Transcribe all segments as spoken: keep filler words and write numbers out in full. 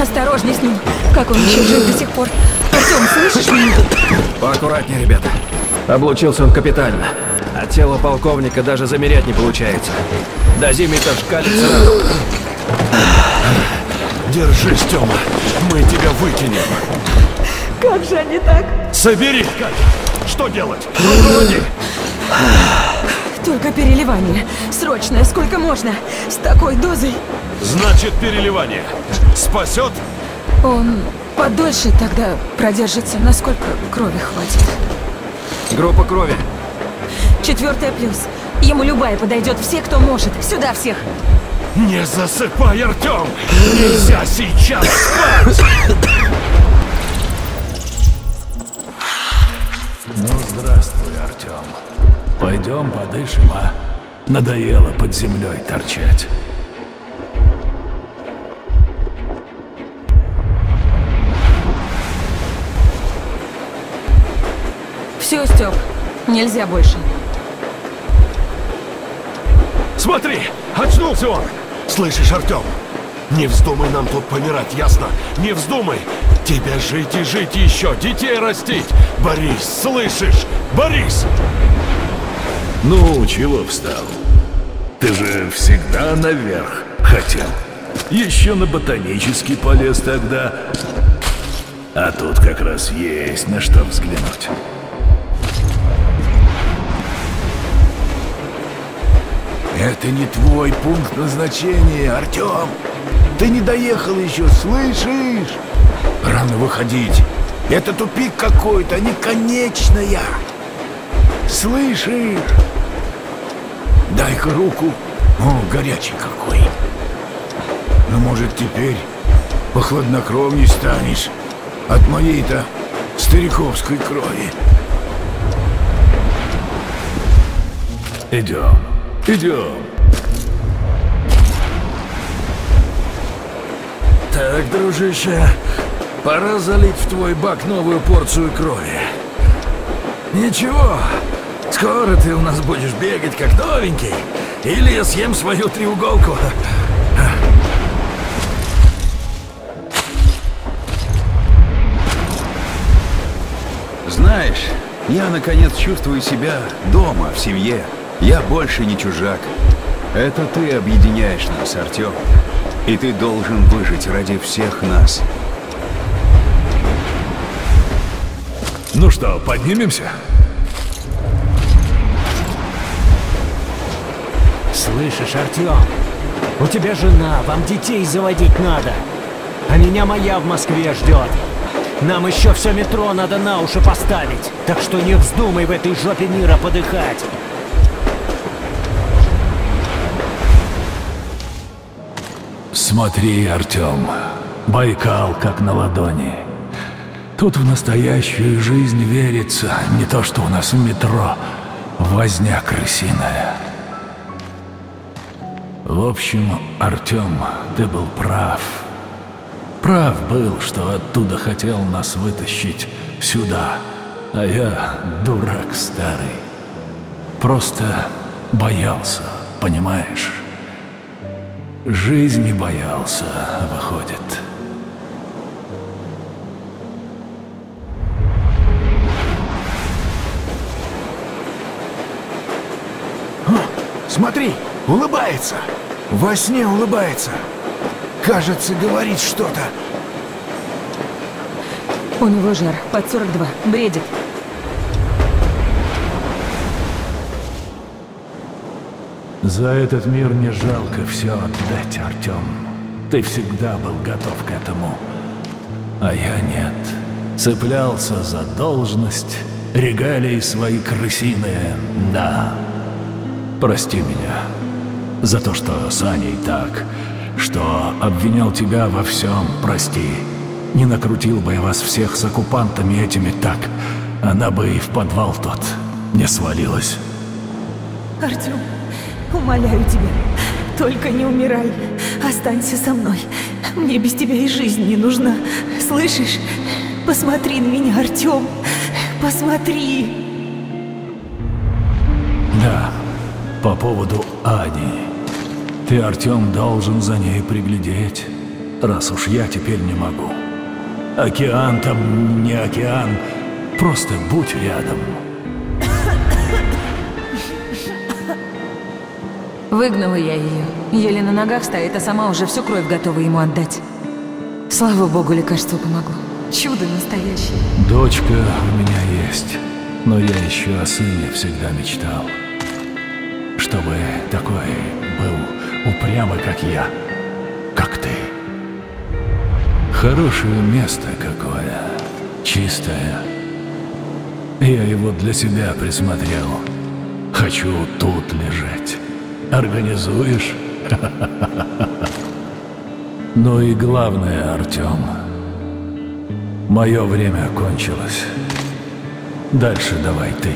Осторожней с ним. Как он еще жив до сих пор? Артём, слышишь меня? Поаккуратнее, ребята. Облучился он капитально. От тела полковника даже замерять не получается. Дозиметр шкалится. Держись, Тёма. Мы тебя выкинем. Как же они так? Собери! Что делать? Руководи! Только переливание. Срочное, сколько можно. С такой дозой. Значит, переливание. Спасет? Он подольше тогда продержится, насколько крови хватит. Группа крови. Четвертая плюс. Ему любая подойдет, все, кто может. Сюда всех. Не засыпай, Артём! Нельзя сейчас спать! Ну, здравствуй, Артём. Пойдем подышим, а? Надоело под землей торчать. Все, Стёп, нельзя больше. Смотри, очнулся он! Слышишь, Артём? Не вздумай нам тут помирать, ясно? Не вздумай! Тебе жить и жить еще, детей растить! Борис, слышишь? Борис! Ну, чего встал? Ты же всегда наверх хотел. Еще на ботанический полез тогда. А тут как раз есть на что взглянуть. Это не твой пункт назначения, Артём. Ты не доехал еще, слышишь? Рано выходить. Это тупик какой-то, не конечная. Слышишь? Дай-ка руку. О, горячий какой. Ну, может, теперь похладнокровней станешь от моей-то стариковской крови. Идем, идем. Так, дружище, пора залить в твой бак новую порцию крови. Ничего. Скоро ты у нас будешь бегать как новенький, или я съем свою треуголку. Знаешь, я наконец чувствую себя дома, в семье. Я больше не чужак. Это ты объединяешь нас, Артём. И ты должен выжить ради всех нас. Ну что, поднимемся? Слышишь, Артём, у тебя жена, вам детей заводить надо. А меня моя в Москве ждет. Нам еще все метро надо на уши поставить. Так что не вздумай в этой жопе мира подыхать. Смотри, Артём, Байкал как на ладони. Тут в настоящую жизнь верится, не то что у нас в метро. Возня крысиная. В общем, Артём, ты был прав. Прав был, что оттуда хотел нас вытащить сюда. А я, дурак старый, просто боялся, понимаешь? Жизни боялся, выходит. О, смотри! Улыбается! Во сне улыбается! Кажется, говорит что-то. У него жар под сорок два. Бредит. За этот мир не жалко все отдать, Артём. Ты всегда был готов к этому. А я нет. Цеплялся за должность, регалии свои крысиные. Да. Прости меня. За то, что с Аней так, что обвинял тебя во всем, прости. Не накрутил бы я вас всех с оккупантами этими так, она бы и в подвал тот не свалилась. Артём, умоляю тебя, только не умирай, останься со мной. Мне без тебя и жизнь не нужна, слышишь? Посмотри на меня, Артём, посмотри. Да, по поводу Ани. Ты, Артём, должен за ней приглядеть. раз уж я теперь не могу. Океан там не океан, просто будь рядом. Выгнала я ее. Еле на ногах стоит, а сама уже всю кровь готова ему отдать. Слава богу, лекарство помогло. Чудо настоящее. Дочка у меня есть, но я еще о сыне всегда мечтал. Чтобы такой был упрямый, как я, как ты. Хорошее место какое, чистое. Я его для себя присмотрел. Хочу тут лежать. Организуешь? Ну и главное, Артём, мое время кончилось. Дальше давай ты.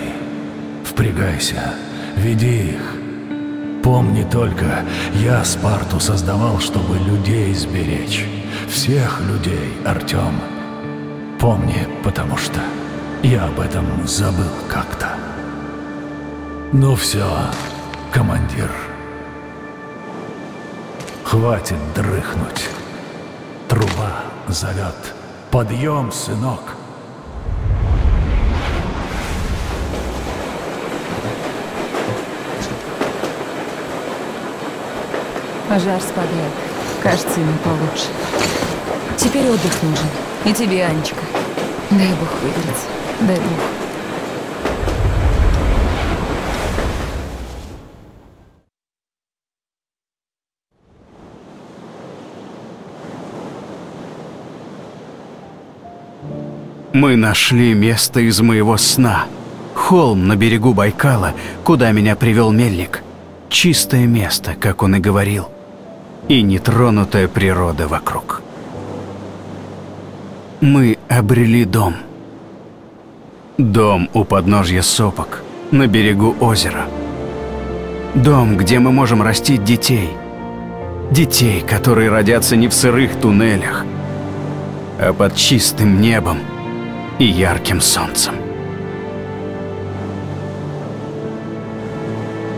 Впрягайся, веди их. Помни только, я Спарту создавал, чтобы людей сберечь. Всех людей, Артём. Помни, потому что я об этом забыл как-то. Ну все, командир. Хватит дрыхнуть. Труба зовет. Подъем, сынок. Жар спадает. Кажется, ему получше. Теперь отдых нужен. И тебе, Анечка. Дай бог выберется. Дай бог. Мы нашли место из моего сна. Холм на берегу Байкала, куда меня привел мельник. Чистое место, как он и говорил. И нетронутая природа вокруг. Мы обрели дом. Дом у подножья сопок, на берегу озера. Дом, где мы можем растить детей. Детей, которые родятся не в сырых туннелях, а под чистым небом и ярким солнцем.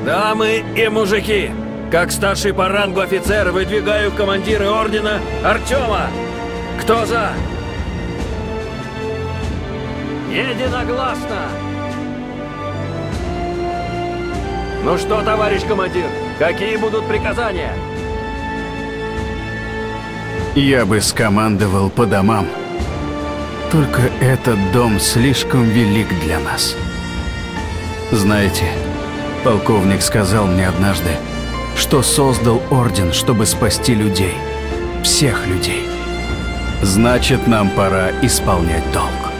Дамы и мужики, как старший по рангу офицер выдвигаю командира ордена Артёма. Кто за? Единогласно. Ну что, товарищ командир, какие будут приказания? Я бы скомандовал по домам. Только этот дом слишком велик для нас. Знаете, полковник сказал мне однажды, что создал орден, чтобы спасти людей. Всех людей. Значит, нам пора исполнять долг.